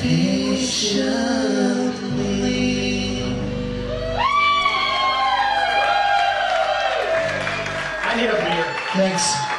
patiently. I need a beer. Thanks.